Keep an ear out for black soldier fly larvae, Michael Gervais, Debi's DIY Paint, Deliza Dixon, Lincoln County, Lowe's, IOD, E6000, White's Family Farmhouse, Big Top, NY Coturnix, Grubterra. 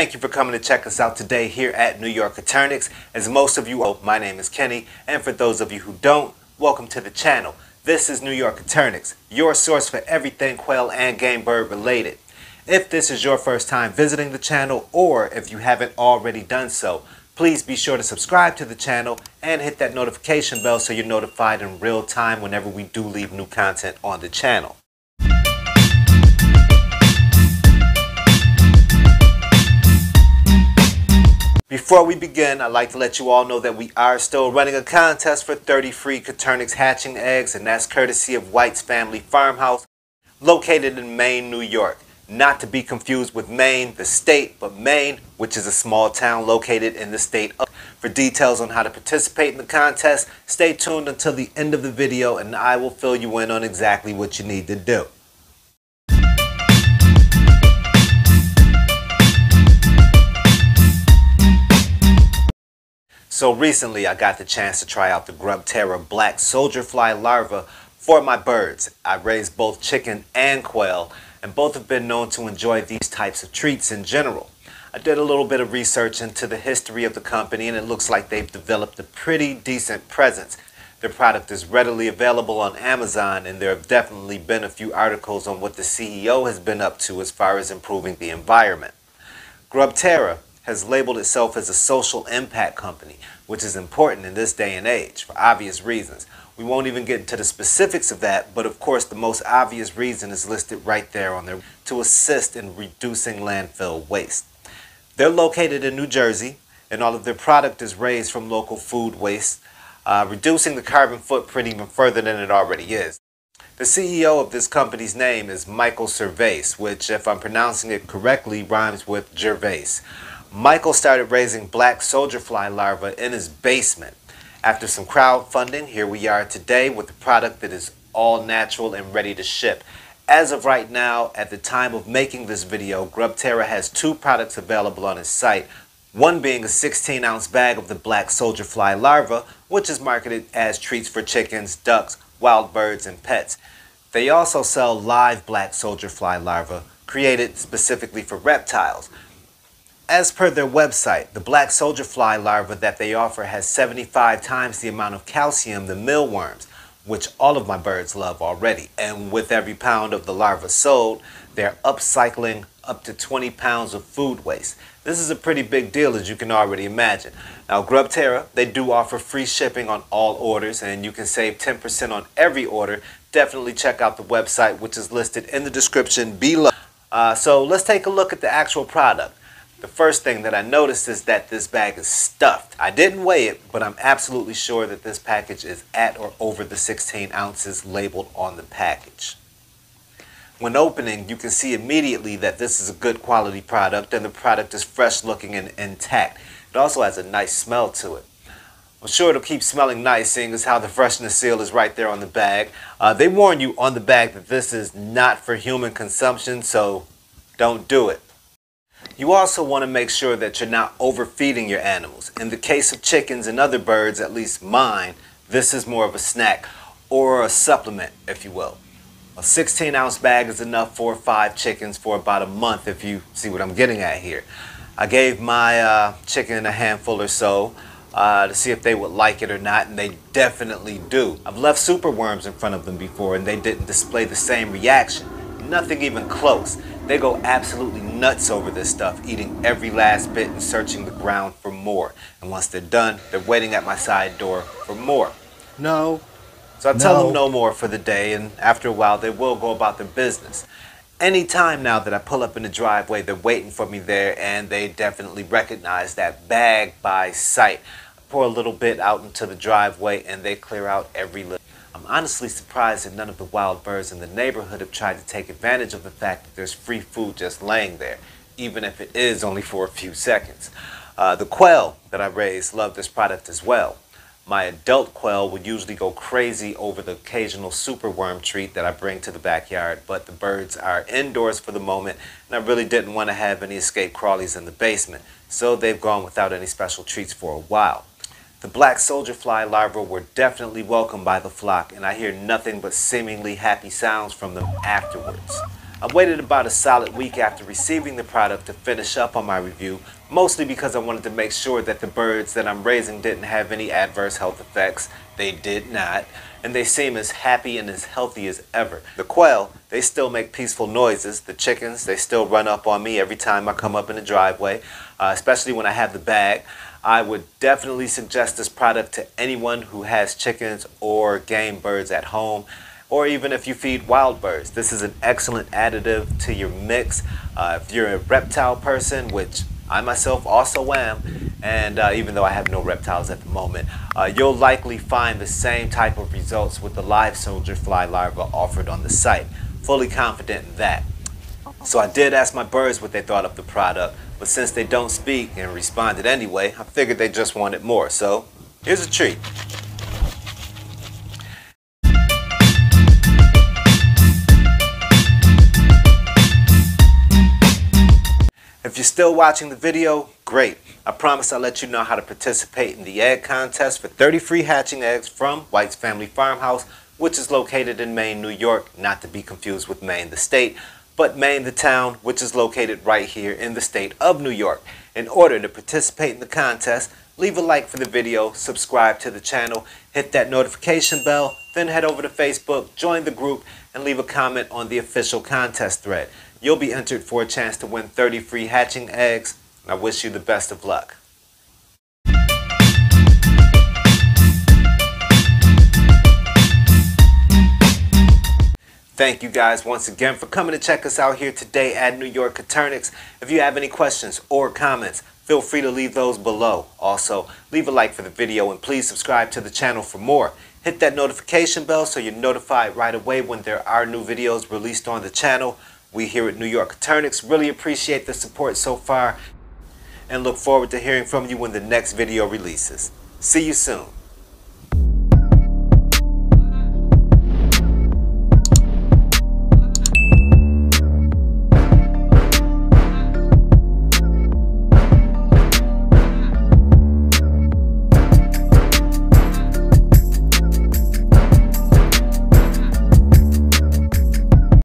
Thank you for coming to check us out today here at NY Coturnix. As most of you know, my name is Kenny, and for those of you who don't, welcome to the channel. This is NY Coturnix, your source for everything quail and game bird related. If this is your first time visiting the channel, or if you haven't already done so, please be sure to subscribe to the channel and hit that notification bell so you're notified in real time whenever we do leave new content on the channel. Before we begin, I'd like to let you all know that we are still running a contest for 30 free Coturnix hatching eggs, and that's courtesy of White's Family Farmhouse, located in Maine, New York. Not to be confused with Maine, the state, but Maine, which is a small town located in the state of. For details on how to participate in the contest, stay tuned until the end of the video and I will fill you in on exactly what you need to do. So recently I got the chance to try out the Grubterra black soldier fly larva for my birds. I raised both chicken and quail, and both have been known to enjoy these types of treats in general. I did a little bit of research into the history of the company, and it looks like they've developed a pretty decent presence. Their product is readily available on Amazon, and there have definitely been a few articles on what the CEO has been up to as far as improving the environment. Grubterra has labeled itself as a social impact company, which is important in this day and age for obvious reasons. We won't even get into the specifics of that, but of course the most obvious reason is listed right there on there: to assist in reducing landfill waste. They're located in New Jersey, and all of their product is raised from local food waste, reducing the carbon footprint even further than it already is. The CEO of this company's name is Michael Gervais, which, if I'm pronouncing it correctly, rhymes with Gervais. Michael started raising black soldier fly larvae in his basement. After some crowdfunding, here we are today with a product that is all natural and ready to ship. As of right now, at the time of making this video, Grubterra has two products available on its site, one being a 16-ounce bag of the black soldier fly larva, which is marketed as treats for chickens, ducks, wild birds, and pets. They also sell live black soldier fly larvae, created specifically for reptiles. As per their website, the black soldier fly larva that they offer has 75 times the amount of calcium than mealworms, which all of my birds love already. And with every pound of the larva sold, they're upcycling up to 20 pounds of food waste. This is a pretty big deal, as you can already imagine. Now, Grubterra, they do offer free shipping on all orders, and you can save 10% on every order. Definitely check out the website, which is listed in the description below. So let's take a look at the actual product. The first thing that I noticed is that this bag is stuffed. I didn't weigh it, but I'm absolutely sure that this package is at or over the 16 ounces labeled on the package. When opening, you can see immediately that this is a good quality product, and the product is fresh looking and intact. It also has a nice smell to it. I'm sure it'll keep smelling nice, seeing as how the freshness seal is right there on the bag. They warn you on the bag that this is not for human consumption, so don't do it. You also want to make sure that you're not overfeeding your animals. In the case of chickens and other birds, at least mine, this is more of a snack or a supplement, if you will. A 16-ounce bag is enough for 5 chickens for about a month, if you see what I'm getting at here. I gave my chicken a handful or so to see if they would like it or not, and they definitely do. I've left superworms in front of them before, and they didn't display the same reaction. Nothing even close. They go absolutely nuts over this stuff, eating every last bit and searching the ground for more. And once they're done, they're waiting at my side door for more. No. So I tell them no more for the day, and after a while, they will go about their business. Anytime now that I pull up in the driveway, they're waiting for me there, and they definitely recognize that bag by sight. I pour a little bit out into the driveway, and they clear out every little. I'm honestly surprised that none of the wild birds in the neighborhood have tried to take advantage of the fact that there's free food just laying there, even if it is only for a few seconds. The quail that I raised love this product as well. My adult quail would usually go crazy over the occasional superworm treat that I bring to the backyard, but the birds are indoors for the moment, and I really didn't want to have any escape crawlies in the basement, so they've gone without any special treats for a while. The black soldier fly larvae were definitely welcomed by the flock, and I hear nothing but seemingly happy sounds from them afterwards. I waited about a solid week after receiving the product to finish up on my review, mostly because I wanted to make sure that the birds that I'm raising didn't have any adverse health effects. They did not, and they seem as happy and as healthy as ever. The quail, they still make peaceful noises. The chickens, they still run up on me every time I come up in the driveway, especially when I have the bag. I would definitely suggest this product to anyone who has chickens or game birds at home, or even if you feed wild birds. This is an excellent additive to your mix. If you're a reptile person, which I myself also am, and even though I have no reptiles at the moment, you'll likely find the same type of results with the live soldier fly larva offered on the site. Fully confident in that. So I did ask my birds what they thought of the product, but since they don't speak and responded anyway, I figured they just wanted more. So here's a treat. If you're still watching the video, great. I promise I'll let you know how to participate in the egg contest for 30 free hatching eggs from White's Family Farmhouse, which is located in Maine, New York, not to be confused with Maine the state, but Maine the town, which is located right here in the state of New York. In order to participate in the contest, leave a like for the video, subscribe to the channel, hit that notification bell, then head over to Facebook, join the group, and leave a comment on the official contest thread. You'll be entered for a chance to win 30 free hatching eggs, and I wish you the best of luck. Thank you guys once again for coming to check us out here today at NY Coturnix. If you have any questions or comments, feel free to leave those below. Also, leave a like for the video and please subscribe to the channel for more. Hit that notification bell so you're notified right away when there are new videos released on the channel. We here at NY Coturnix really appreciate the support so far and look forward to hearing from you when the next video releases. See you soon.